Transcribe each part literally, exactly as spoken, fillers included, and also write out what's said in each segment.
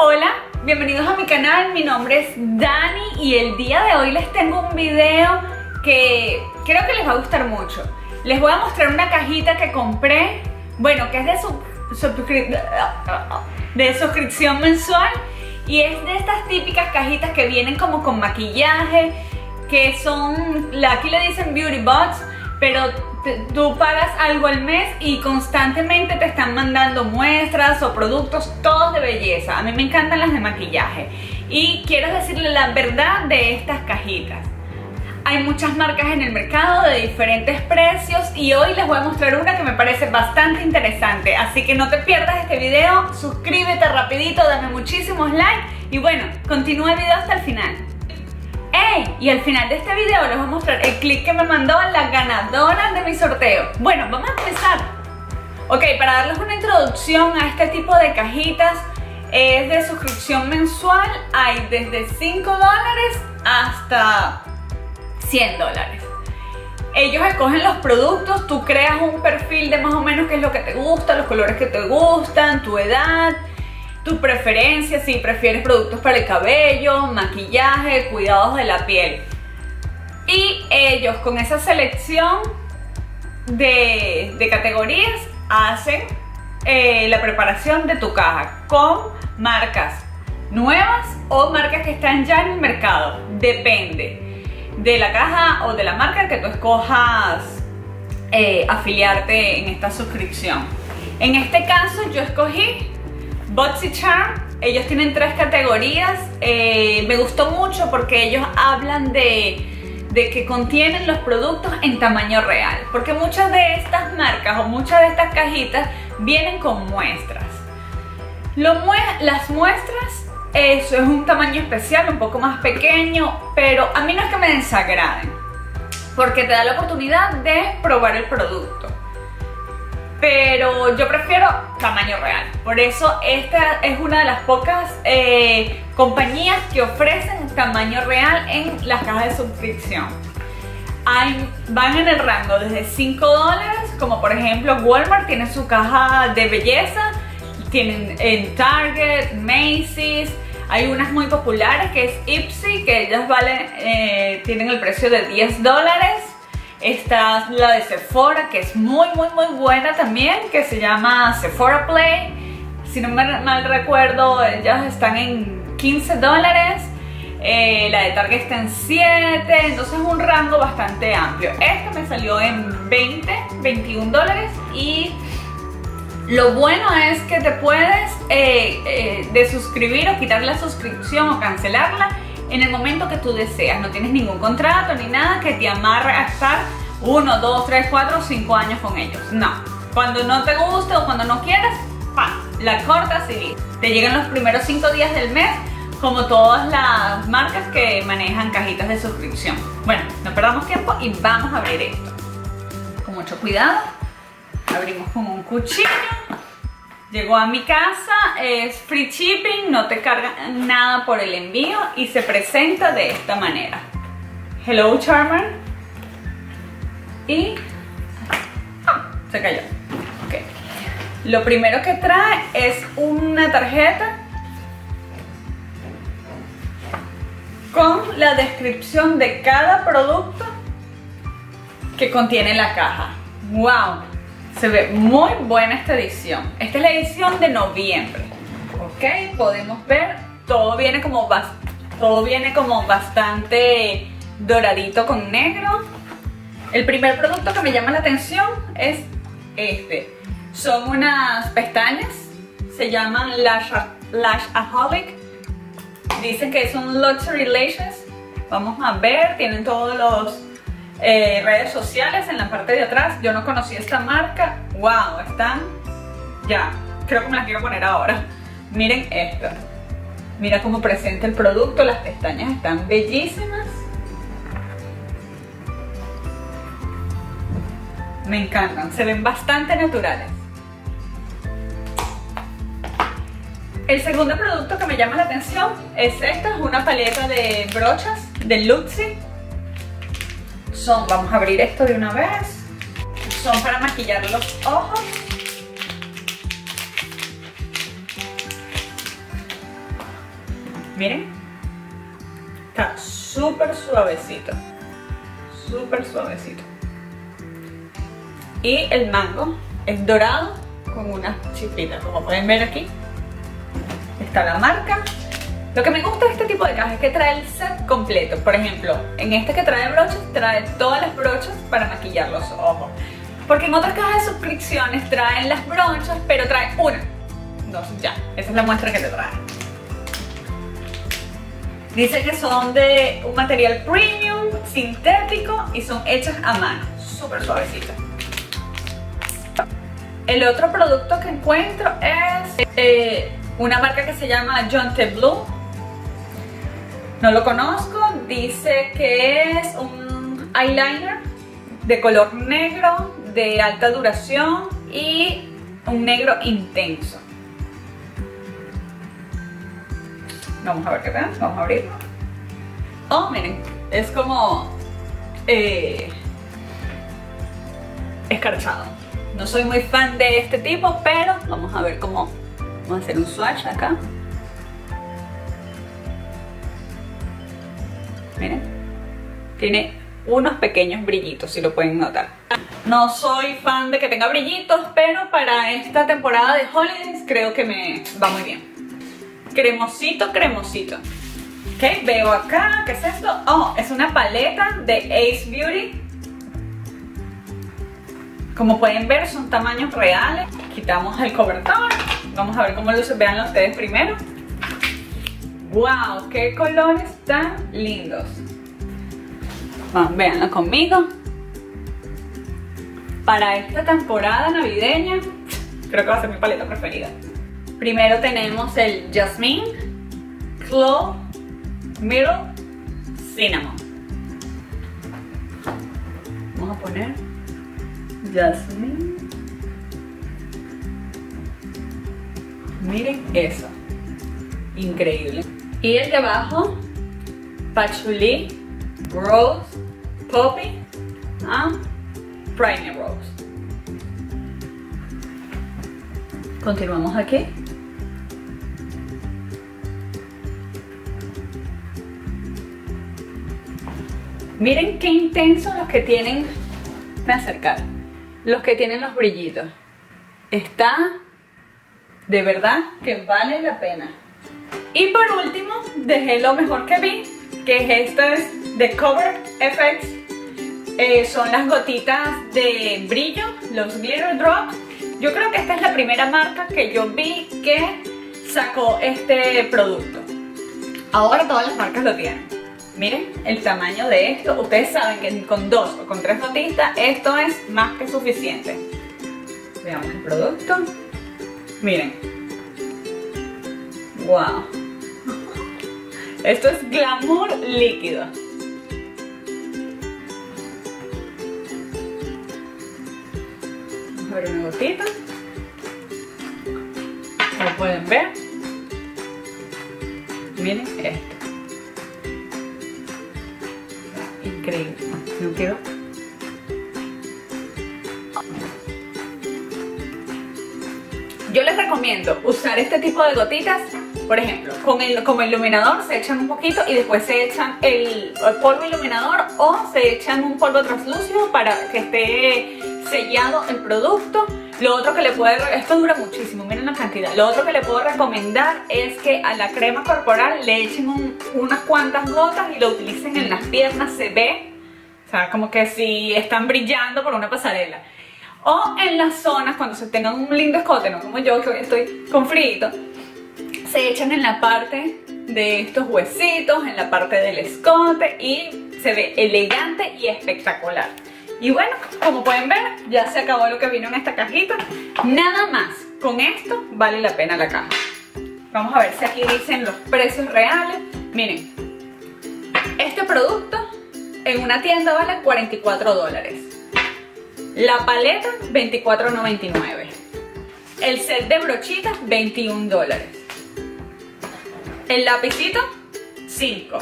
Hola, bienvenidos a mi canal, mi nombre es Dani y el día de hoy les tengo un video que creo que les va a gustar mucho. Les voy a mostrar una cajita que compré, bueno, que es de, sub, subscri, de suscripción mensual y es de estas típicas cajitas que vienen como con maquillaje, que son, aquí le dicen beauty box, pero tú pagas algo al mes y constantemente te están mandando muestras o productos, todos de belleza. A mí me encantan las de maquillaje. Y quiero decirle la verdad de estas cajitas. Hay muchas marcas en el mercado de diferentes precios y hoy les voy a mostrar una que me parece bastante interesante. Así que no te pierdas este video, suscríbete rapidito, dame muchísimos likes y bueno, continúa el video hasta el final. Hey, y al final de este video les voy a mostrar el clip que me mandó la ganadora de mi sorteo. Bueno, vamos a empezar. Ok, para darles una introducción a este tipo de cajitas, es de suscripción mensual, hay desde cinco dólares hasta cien dólares. Ellos escogen los productos, tú creas un perfil de más o menos qué es lo que te gusta, los colores que te gustan, tu edad, tu preferencia, si prefieres productos para el cabello, maquillaje, cuidados de la piel. Y ellos con esa selección de, de categorías hacen eh, la preparación de tu caja con marcas nuevas o marcas que están ya en el mercado. Depende de la caja o de la marca que tú escojas eh, afiliarte en esta suscripción. En este caso yo escogí Boxy Charm. Ellos tienen tres categorías, eh, me gustó mucho porque ellos hablan de, de que contienen los productos en tamaño real, porque muchas de estas marcas o muchas de estas cajitas vienen con muestras. Lo mue las muestras, eso es un tamaño especial, un poco más pequeño, pero a mí no es que me desagraden, porque te da la oportunidad de probar el producto. Pero yo prefiero tamaño real. Por eso esta es una de las pocas eh, compañías que ofrecen tamaño real en las cajas de suscripción. Hay, van en el rango desde cinco dólares, como por ejemplo Walmart tiene su caja de belleza. Tienen en Target, Macy's. Hay unas muy populares que es Ipsy, que ellas valen, eh, tienen el precio de diez dólares. Esta es la de Sephora, que es muy muy muy buena también, que se llama Sephora Play. Si no me mal recuerdo, ellas están en quince dólares. eh, La de Target está en siete, entonces es un rango bastante amplio. Esta me salió en veinte, veintiún dólares. Y lo bueno es que te puedes eh, eh, desuscribir o quitar la suscripción o cancelarla en el momento que tú deseas. No tienes ningún contrato ni nada que te amarre a estar uno, dos, tres, cuatro, cinco años con ellos. No, cuando no te guste o cuando no quieras, ¡pam!, la cortas y te llegan los primeros cinco días del mes, como todas las marcas que manejan cajitas de suscripción. Bueno, no perdamos tiempo y vamos a abrir esto. Con mucho cuidado, abrimos con un cuchillo. Llegó a mi casa, es free shipping, no te cargan nada por el envío y se presenta de esta manera. Hello Charmer. Y ah, se cayó. Okay. Lo primero que trae es una tarjeta con la descripción de cada producto que contiene la caja. ¡Wow! Se ve muy buena esta edición. Esta es la edición de noviembre. Ok, podemos ver, todo viene como, todo viene como bastante doradito con negro. El primer producto que me llama la atención es este. Son unas pestañas, se llaman Lashaholic. Dicen que son Luxury Lashes. Vamos a ver, tienen todos los... Eh, redes sociales en la parte de atrás. Yo no conocí esta marca. Wow, están ya, creo que me las quiero poner ahora. Miren esta, mira cómo presenta el producto. Las pestañas están bellísimas, me encantan, se ven bastante naturales. El segundo producto que me llama la atención es esta, es una paleta de brochas de Luxy. Son, vamos a abrir esto de una vez. Son para maquillar los ojos. Miren, está súper suavecito, súper suavecito. Y el mango es dorado con unas chispitas, como pueden ver aquí. Está la marca. Lo que me gusta de este tipo de cajas es que trae el set completo. Por ejemplo, en este que trae brochas, trae todas las brochas para maquillar los ojos. Porque en otras cajas de suscripciones traen las brochas, pero trae una. Entonces ya, esa es la muestra que te trae. Dice que son de un material premium, sintético y son hechas a mano. Súper suavecitas. El otro producto que encuentro es eh, una marca que se llama Jonte Blue. No lo conozco. Dice que es un eyeliner de color negro, de alta duración y un negro intenso. Vamos a ver qué tal, vamos a abrirlo. Oh, miren, es como eh, escarchado. No soy muy fan de este tipo, pero vamos a ver cómo. Vamos a hacer un swatch acá. Miren, tiene unos pequeños brillitos, si lo pueden notar. No soy fan de que tenga brillitos, pero para esta temporada de holidays creo que me va muy bien. Cremosito, cremosito. Ok, veo acá, ¿qué es esto? Oh, es una paleta de Ace Beauty. Como pueden ver, son tamaños reales. Quitamos el cobertor. Vamos a ver cómo luce, veanlo ustedes primero. ¡Wow! ¡Qué colores tan lindos! Vamos, veanlo conmigo. Para esta temporada navideña, creo que va a ser mi paleta preferida. Primero tenemos el Jasmine, Clove, Middle, Cinnamon. Vamos a poner Jasmine. Miren eso, increíble. Y el de abajo, Patchouli, Rose, Poppy, and Primrose. Continuamos aquí. Miren qué intensos los que tienen, me acercar, los que tienen los brillitos. Está de verdad que vale la pena. Y por último, dejé lo mejor que vi, que es esta es de Cover F X. Eh, son las gotitas de brillo, los glitter drops. Yo creo que esta es la primera marca que yo vi que sacó este producto. Ahora todas las marcas lo tienen. Miren el tamaño de esto. Ustedes saben que con dos o con tres gotitas esto es más que suficiente. Veamos el producto. Miren. ¡Wow! Esto es glamour líquido. Vamos a ver una gotita. Como pueden ver. Miren esto. Increíble, ¿no quedó? Yo les recomiendo usar este tipo de gotitas, por ejemplo, con el, como iluminador se echan un poquito y después se echan el, el polvo iluminador o se echan un polvo translúcido para que esté sellado el producto. Lo otro que le puedo, esto dura muchísimo, miren la cantidad. Lo otro que le puedo recomendar es que a la crema corporal le echen un, unas cuantas gotas y lo utilicen en las piernas, se ve, o sea, como que si están brillando por una pasarela. O en las zonas cuando se tengan un lindo escote, no como yo que hoy estoy con frío, se echan en la parte de estos huesitos, en la parte del escote y se ve elegante y espectacular. Y bueno, como pueden ver, ya se acabó lo que vino en esta cajita. Nada más, con esto vale la pena la caja. Vamos a ver si aquí dicen los precios reales. Miren, este producto en una tienda vale cuarenta y cuatro dólares. La paleta, veinticuatro noventa y nueve. El set de brochitas, veintiún dólares. El lapicito, cinco.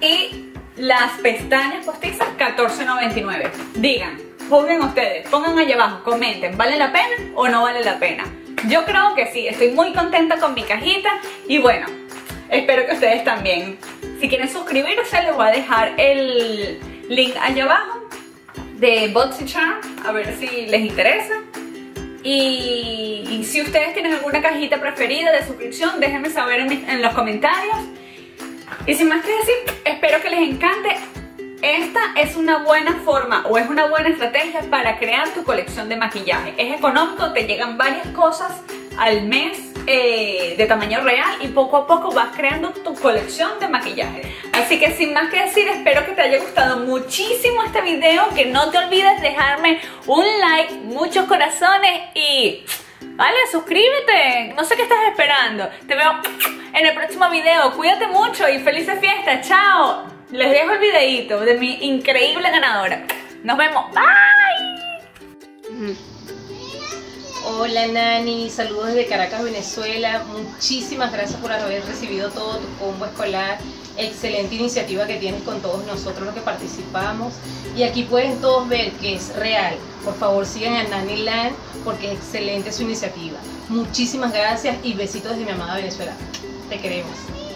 Y las pestañas postizas, catorce noventa y nueve. Digan, juzguen ustedes, pongan allá abajo, comenten, ¿vale la pena o no vale la pena? Yo creo que sí, estoy muy contenta con mi cajita y bueno, Espero que ustedes también. Si quieren suscribirse, les voy a dejar el link allá abajo de Boxy Charm, a ver si les interesa. Y, y si ustedes tienen alguna cajita preferida de suscripción, déjenme saber en, en los comentarios. Y sin más que decir, espero que les encante. Esta es una buena forma o es una buena estrategia para crear tu colección de maquillaje. Es económico, te llegan varias cosas al mes eh, de tamaño real y poco a poco vas creando tu colección de maquillaje. Así que sin más que decir, espero que te haya gustado muchísimo este video, que no te olvides dejarme un like, muchos corazones y... Vale, suscríbete, no sé qué estás esperando. Te veo en el próximo video, cuídate mucho y felices fiestas, chao. Les dejo el videito de mi increíble ganadora. Nos vemos, bye. Hola Nani, saludos desde Caracas, Venezuela. Muchísimas gracias por haber recibido todo tu combo escolar. Excelente iniciativa que tienes con todos nosotros los que participamos. Y aquí pueden todos ver que es real. Por favor sigan a Nani Land porque es excelente su iniciativa. Muchísimas gracias y besitos desde mi amada Venezuela. Te queremos.